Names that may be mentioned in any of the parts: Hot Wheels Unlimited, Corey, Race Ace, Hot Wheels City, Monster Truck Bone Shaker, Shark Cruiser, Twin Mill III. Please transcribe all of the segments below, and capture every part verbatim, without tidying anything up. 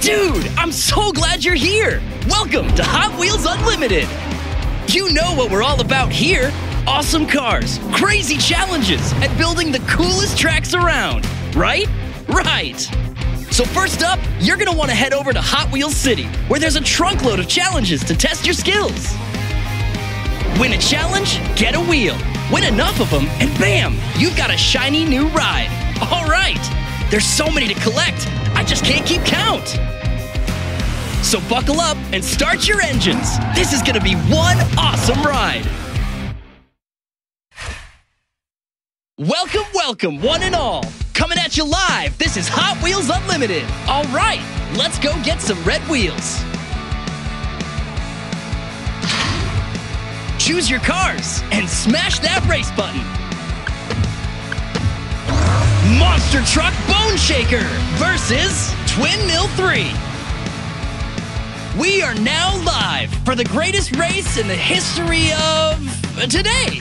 Dude, I'm so glad you're here! Welcome to Hot Wheels Unlimited! You know what we're all about here. Awesome cars, crazy challenges, and building the coolest tracks around. Right? Right! So first up, you're gonna wanna head over to Hot Wheels City, where there's a trunkload of challenges to test your skills. Win a challenge, get a wheel. Win enough of them, and bam! You've got a shiny new ride. All right! There's so many to collect, I just can't keep count! So buckle up and start your engines. This is gonna be one awesome ride. Welcome, welcome, one and all. Coming at you live, this is Hot Wheels Unlimited. All right, let's go get some red wheels. Choose your cars and smash that race button. Monster Truck Bone Shaker versus Twin Mill three. We are now live for the greatest race in the history of today.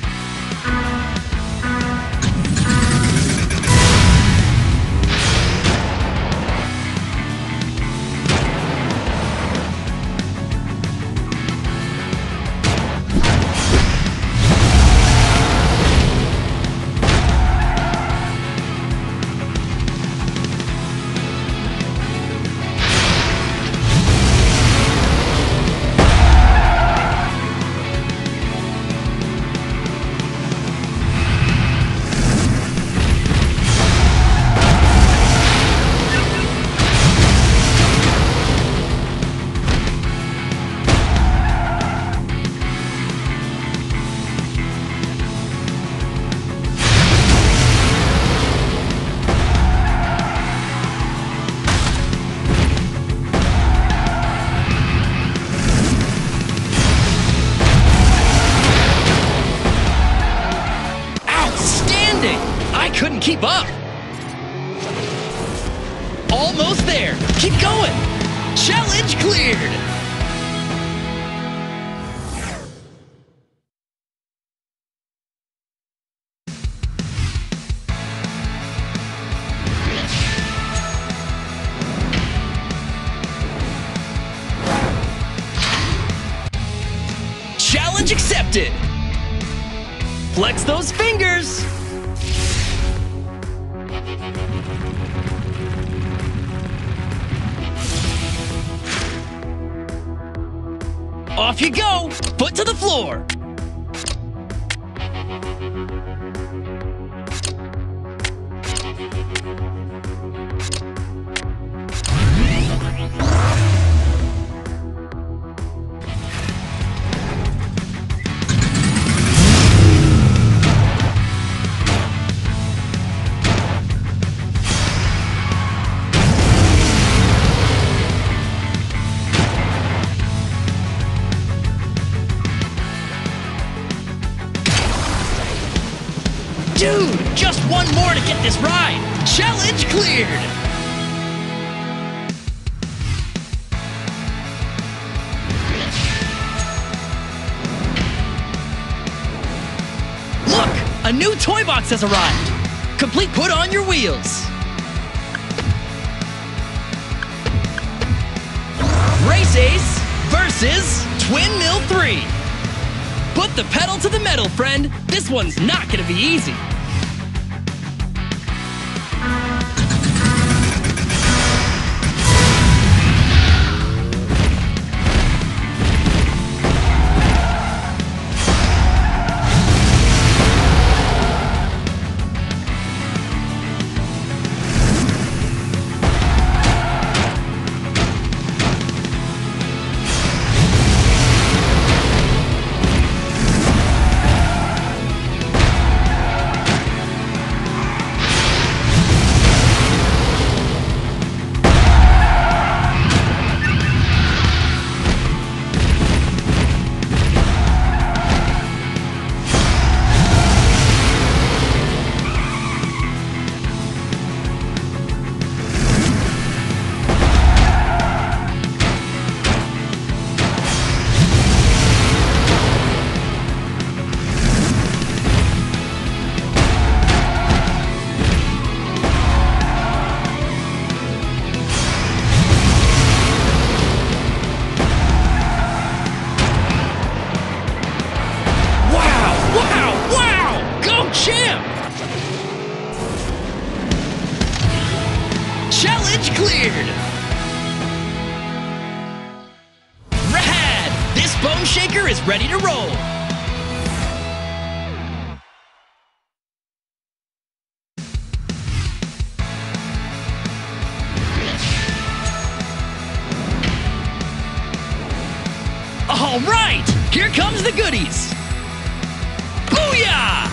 Couldn't keep up. Almost there. Keep going. Challenge cleared. Challenge accepted. Flex those fingers. Off you go! Foot to the floor! Dude, just one more to get this ride. Challenge cleared. Look, a new toy box has arrived. Complete put on your wheels. Race Ace versus Twin Mill three. Put the pedal to the metal, friend. This one's not gonna be easy. World Champ! Challenge cleared! Rad! This Bone Shaker is ready to roll! All right! Here comes the goodies! Booyah!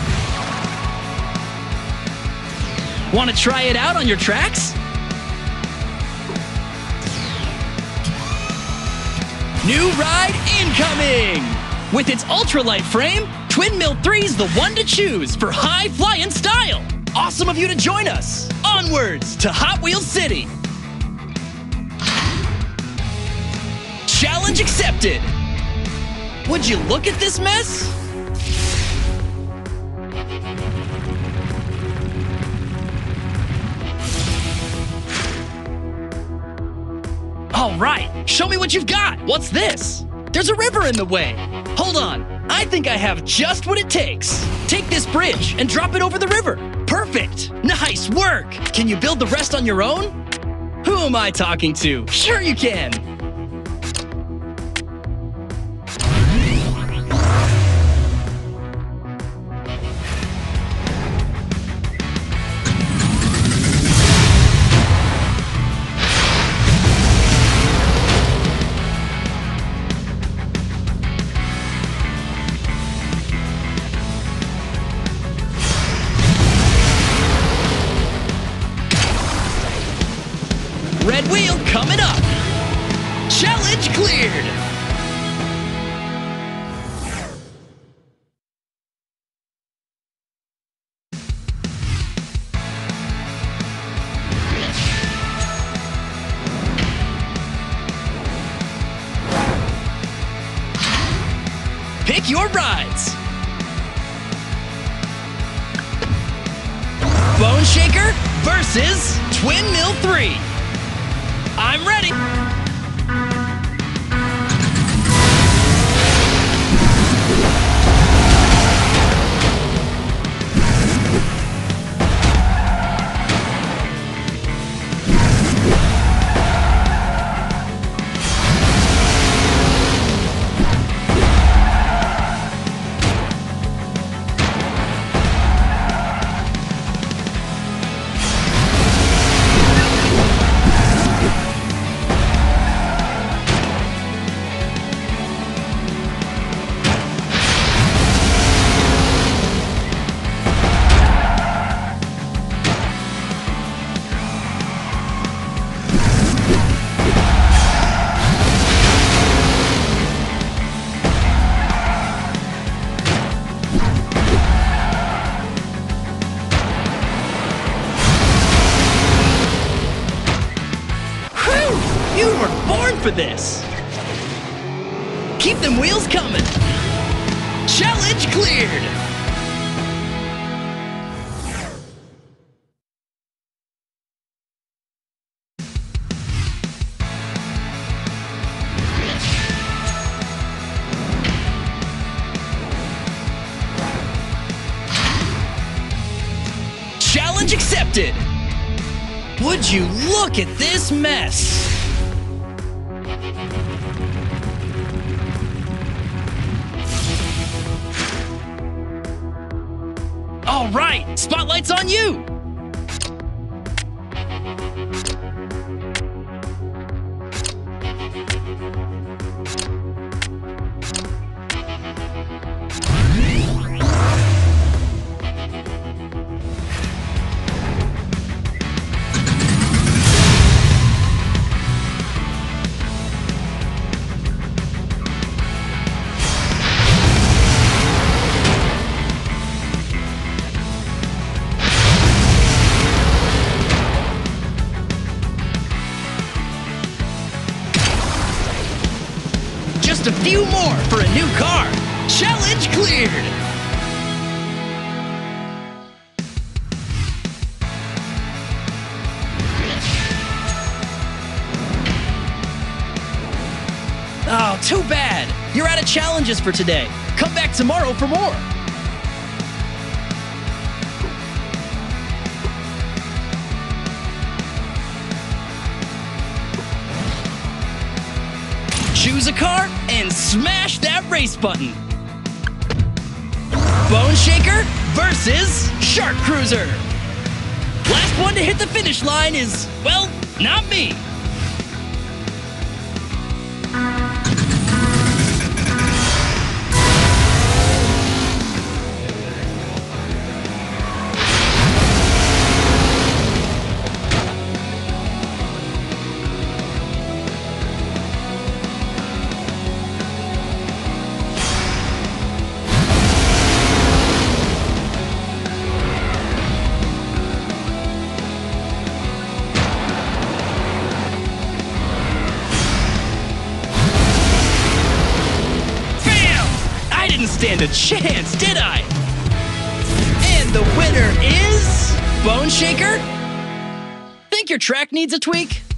Want to try it out on your tracks? New ride incoming! With its ultralight frame, Twin Mill three's the one to choose for high-flying style! Awesome of you to join us! Onwards to Hot Wheels City! Challenge accepted! Would you look at this mess? All right, show me what you've got. What's this? There's a river in the way. Hold on, I think I have just what it takes. Take this bridge and drop it over the river. Perfect, nice work. Can you build the rest on your own? Who am I talking to? Sure you can. Red wheel coming up. Challenge cleared. Pick your rides. Bone Shaker versus Twin Mill three. I'm ready! You were born for this! Keep them wheels coming! Challenge cleared! Challenge accepted! Would you look at this mess! All right, spotlight's on you! A few more for a new car. Challenge cleared. Oh, too bad. You're out of challenges for today. Come back tomorrow for more. choose a car, and smash that race button. Bone Shaker versus Shark Cruiser. Last one to hit the finish line is, well, not me. Stand a chance, did I? And the winner is Bone Shaker. Think your track needs a tweak?